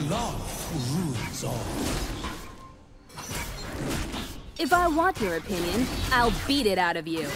Love rules all. If I want your opinion, I'll beat it out of you.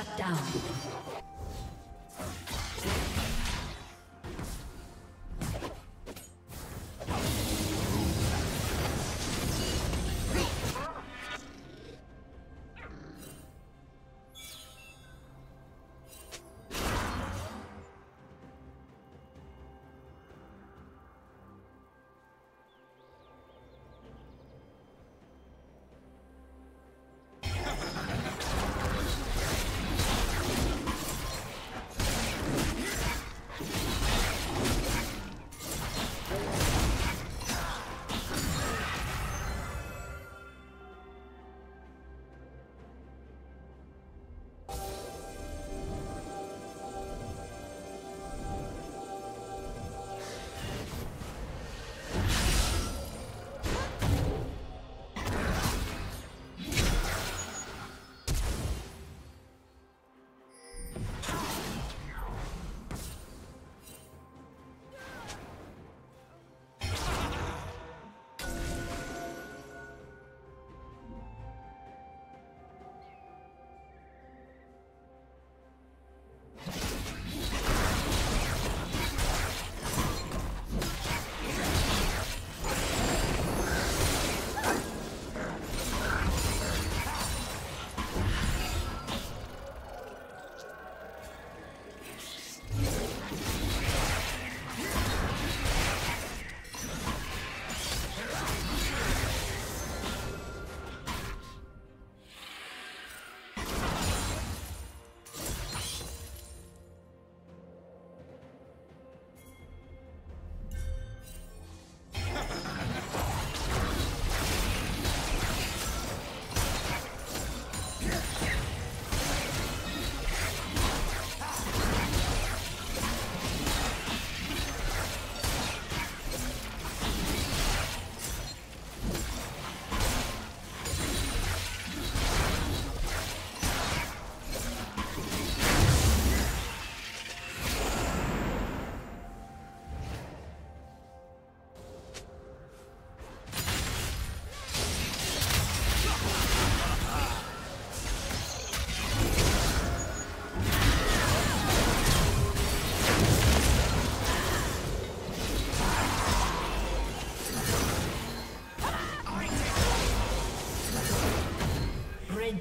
Shut down.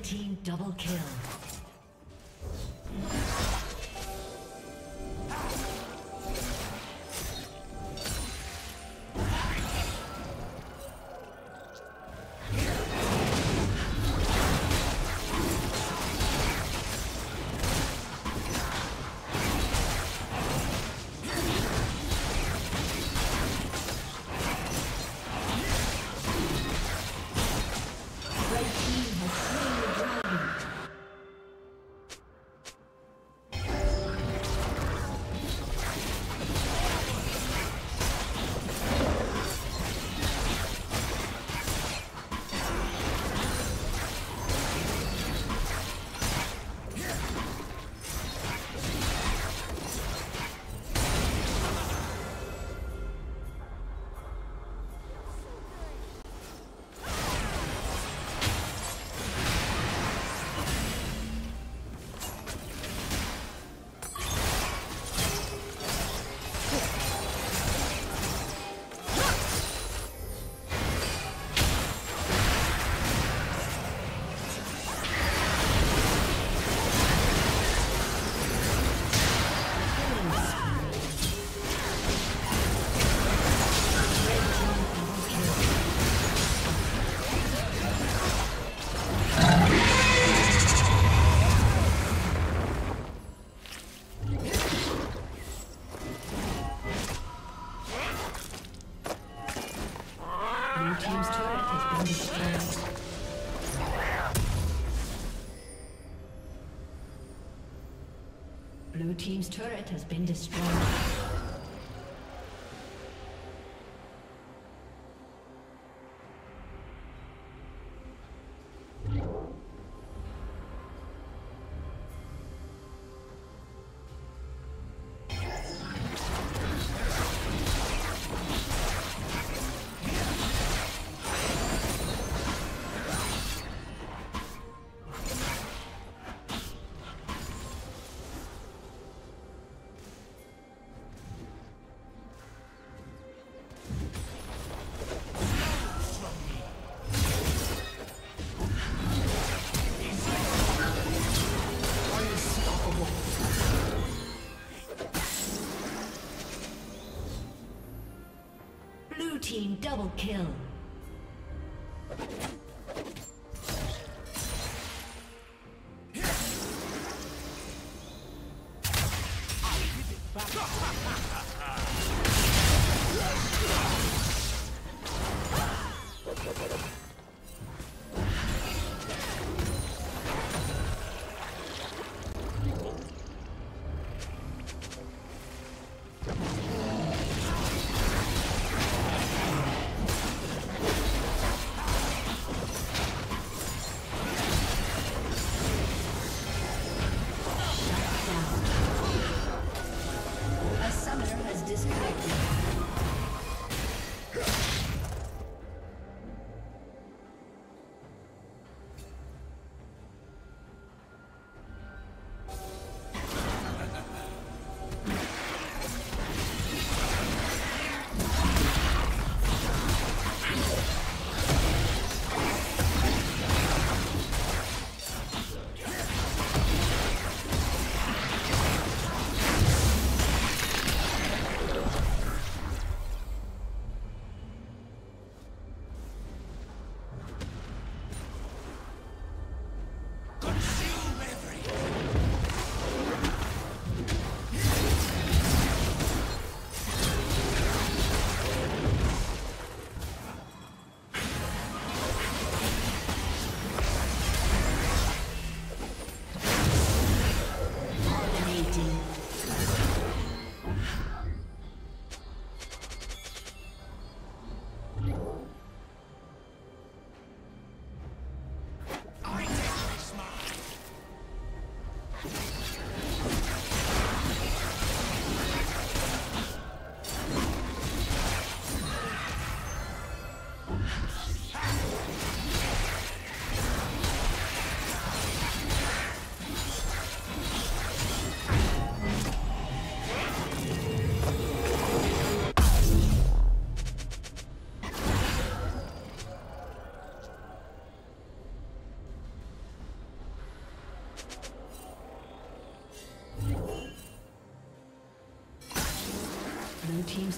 Team double kill. Blue team's turret has been destroyed. double kill. Blue team's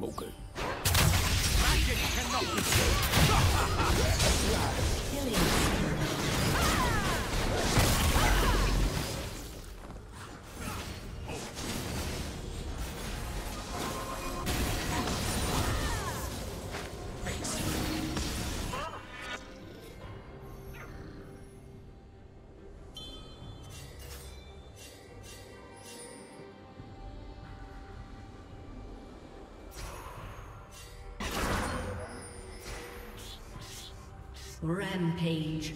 Okay. Magic cannot be killed. Killing. Rampage.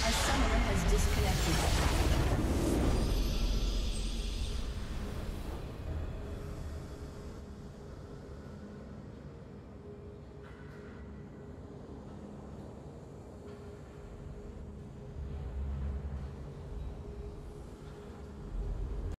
A summoner has disconnected.